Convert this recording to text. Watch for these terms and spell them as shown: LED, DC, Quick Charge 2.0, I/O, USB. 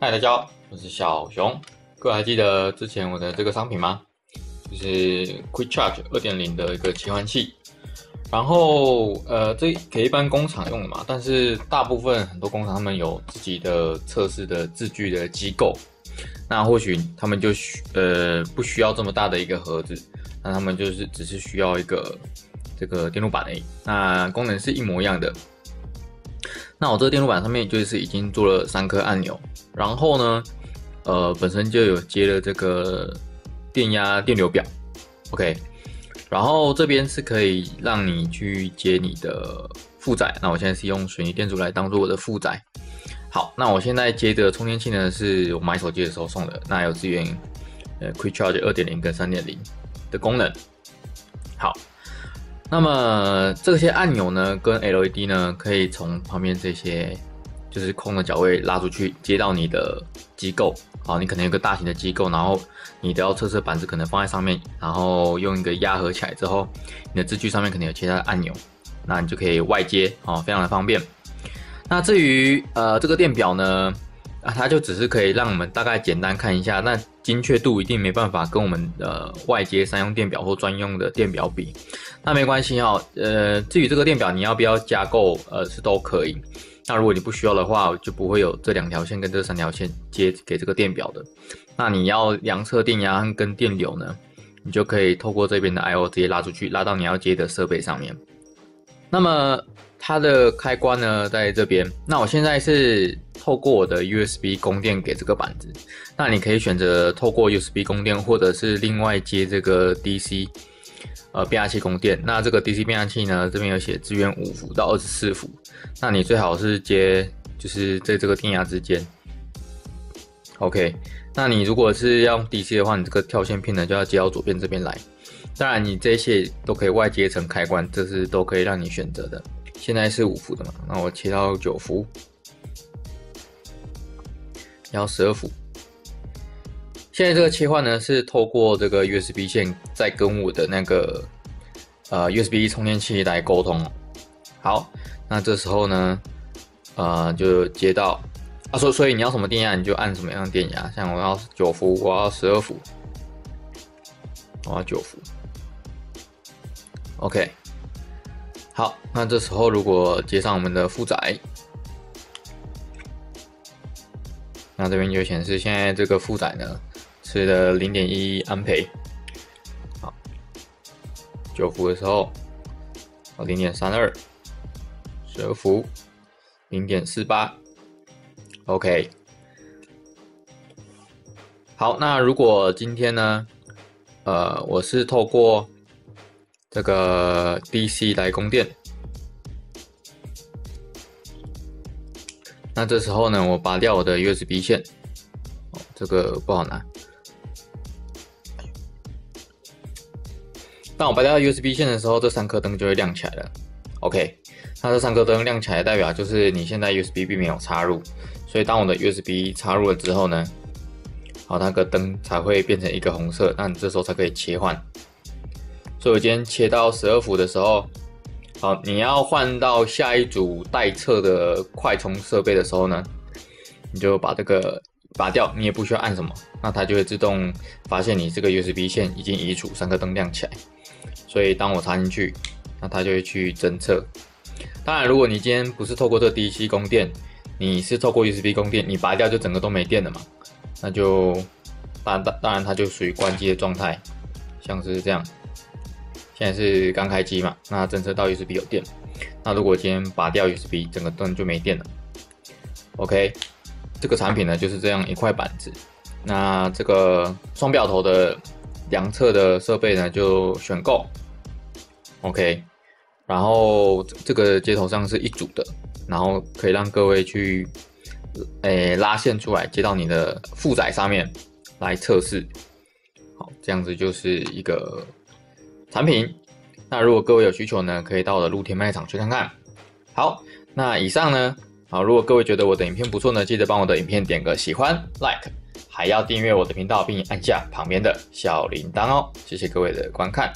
嗨，大家好，我是小熊。各位还记得之前我的这个商品吗？就是 Quick Charge 2.0 的一个切换器。然后这给一般工厂用的嘛，但是大部分很多工厂他们有自己的测试的制具的机构，那或许他们就不需要这么大的一个盒子，那他们就是只是需要一个这个电路板而已，那功能是一模一样的。那我这个电路板上面就是已经做了3颗按钮，然后呢，本身就有接了这个电压电流表 ，OK， 然后这边是可以让你去接你的负载，那我现在是用水泥电阻来当做我的负载。好，那我现在接的充电器呢，是我买手机的时候送的，那有支援Quick Charge 2.0 跟 3.0 的功能。好。那么这些按钮呢，跟 LED 呢，可以从旁边这些就是空的角位拉出去，接到你的机构。好，你可能有个大型的机构，然后你的测试板子可能放在上面，然后用一个压合起来之后，你的支具上面可能有其他的按钮，那你就可以外接，哦，非常的方便。那至于这个电表呢，它就只是可以让我们大概简单看一下，那精确度一定没办法跟我们外接商用电表或专用的电表比，那没关系哦。至于这个电表你要不要加购，是都可以。那如果你不需要的话，就不会有这2条线跟这3条线接给这个电表的。那你要量测电压跟电流呢，你就可以透过这边的 I/O 直接拉出去，拉到你要接的设备上面。那么它的开关呢在这边，那我现在是透过我的 USB 供电给这个板子，那你可以选择透过 USB 供电，或者是另外接这个 DC 变压器供电。那这个 DC 变压器呢，这边有写支援5伏到24伏，那你最好是接就是在这个电压之间 OK。 那你如果是要用 DC 的话，你这个跳线片呢就要接到左边这边来，当然你这些都可以外接成开关，这是都可以让你选择的。现在是5伏的嘛，那我切到9伏，然后12伏。现在这个切换呢是透过这个 USB 线在跟我的那个USB 充电器来沟通。好，那这时候呢，就接到啊，所以你要什么电压你就按什么样的电压，像我要9伏，我要12伏，我要9伏。OK。好，那这时候如果接上我们的负载，那这边就显示现在这个负载呢是的 0.1 安培。好，9伏的时候 0.32， 12伏 0.48 OK。 好，那如果今天呢我是透过这个 DC 来供电，那这时候呢，我拔掉我的 USB 线，哦，这个不好拿。当我拔掉 USB 线的时候，这3颗灯就会亮起来了。OK， 那这3颗灯亮起来代表就是你现在 USB 并没有插入，所以当我的 USB 插入了之后呢，好，那个灯才会变成一个红色，那你这时候才可以切换。所以我今天切到12伏的时候，好，你要换到下一组待测的快充设备的时候呢，你就把这个拔掉，你也不需要按什么，那它就会自动发现你这个 USB 线已经移除，3颗灯亮起来。所以当我插进去，那它就会去侦测。当然，如果你今天不是透过这 DC 供电，你是透过 USB 供电，你拔掉就整个都没电了嘛，那就当然它就属于关机的状态，像是这样。现在是刚开机嘛，那侦测到 USB 有电，那如果今天拔掉 USB， 整个灯就没电了。OK， 这个产品呢就是这样一块板子，那这个双表头的量测的设备呢就选购。OK， 然后这个接头上是一组的，然后可以让各位去拉线出来接到你的负载上面来测试。好，这样子就是一个产品，那如果各位有需求呢，可以到我的露天卖场去看看。好，那以上呢，好，如果各位觉得我的影片不错呢，记得帮我的影片点个喜欢 ，like， 还要订阅我的频道，并按下旁边的小铃铛哦。谢谢各位的观看。